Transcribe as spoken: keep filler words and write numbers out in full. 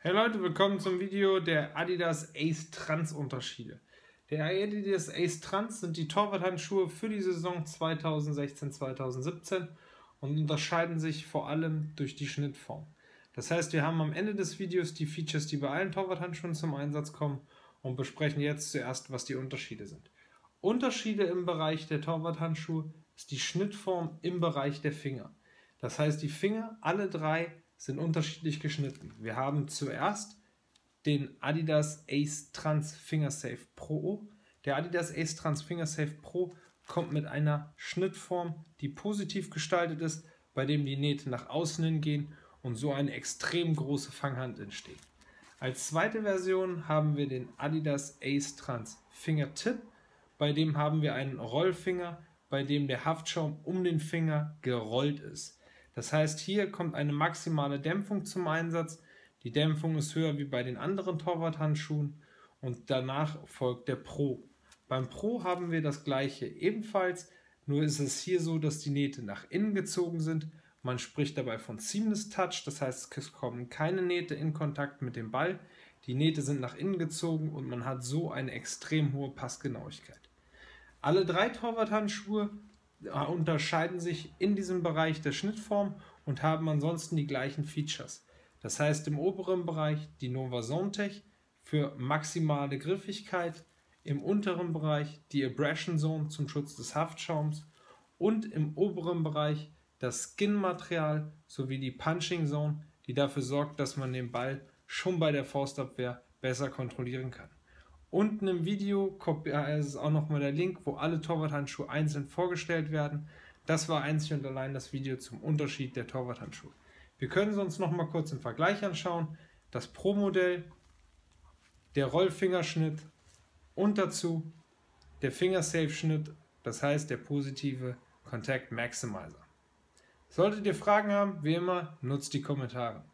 Hey Leute, willkommen zum Video der Adidas Ace Trans Unterschiede. Der Adidas Ace Trans sind die Torwarthandschuhe für die Saison zweitausendsechzehn zweitausendsiebzehn und unterscheiden sich vor allem durch die Schnittform. Das heißt, wir haben am Ende des Videos die Features, die bei allen Torwarthandschuhen zum Einsatz kommen und besprechen jetzt zuerst, was die Unterschiede sind. Unterschiede im Bereich der Torwarthandschuhe ist die Schnittform im Bereich der Finger. Das heißt, die Finger, alle drei, sind unterschiedlich geschnitten. Wir haben zuerst den Adidas Ace Trans Fingersave Pro. Der Adidas Ace Trans Fingersave Pro kommt mit einer Schnittform, die positiv gestaltet ist, bei dem die Nähte nach außen hingehen und so eine extrem große Fanghand entsteht. Als zweite Version haben wir den Adidas Ace Trans Fingertip. Bei dem haben wir einen Rollfinger, bei dem der Haftschaum um den Finger gerollt ist. Das heißt, hier kommt eine maximale Dämpfung zum Einsatz. Die Dämpfung ist höher wie bei den anderen Torwarthandschuhen und danach folgt der Pro. Beim Pro haben wir das gleiche ebenfalls, nur ist es hier so, dass die Nähte nach innen gezogen sind. Man spricht dabei von Seamless-Touch, das heißt, es kommen keine Nähte in Kontakt mit dem Ball. Die Nähte sind nach innen gezogen und man hat so eine extrem hohe Passgenauigkeit. Alle drei Torwarthandschuhe unterscheiden sich in diesem Bereich der Schnittform und haben ansonsten die gleichen Features. Das heißt, im oberen Bereich die Nova Zone Tech für maximale Griffigkeit, im unteren Bereich die Abrasion Zone zum Schutz des Haftschaums und im oberen Bereich das Skin-Material sowie die Punching Zone, die dafür sorgt, dass man den Ball schon bei der Faustabwehr besser kontrollieren kann. Unten im Video ist auch nochmal der Link, wo alle Torwarthandschuhe einzeln vorgestellt werden. Das war einzig und allein das Video zum Unterschied der Torwarthandschuhe. Wir können sie uns nochmal kurz im Vergleich anschauen. Das Pro-Modell, der Rollfingerschnitt und dazu der Fingersafe-Schnitt, das heißt der positive Contact Maximizer. Solltet ihr Fragen haben, wie immer, nutzt die Kommentare.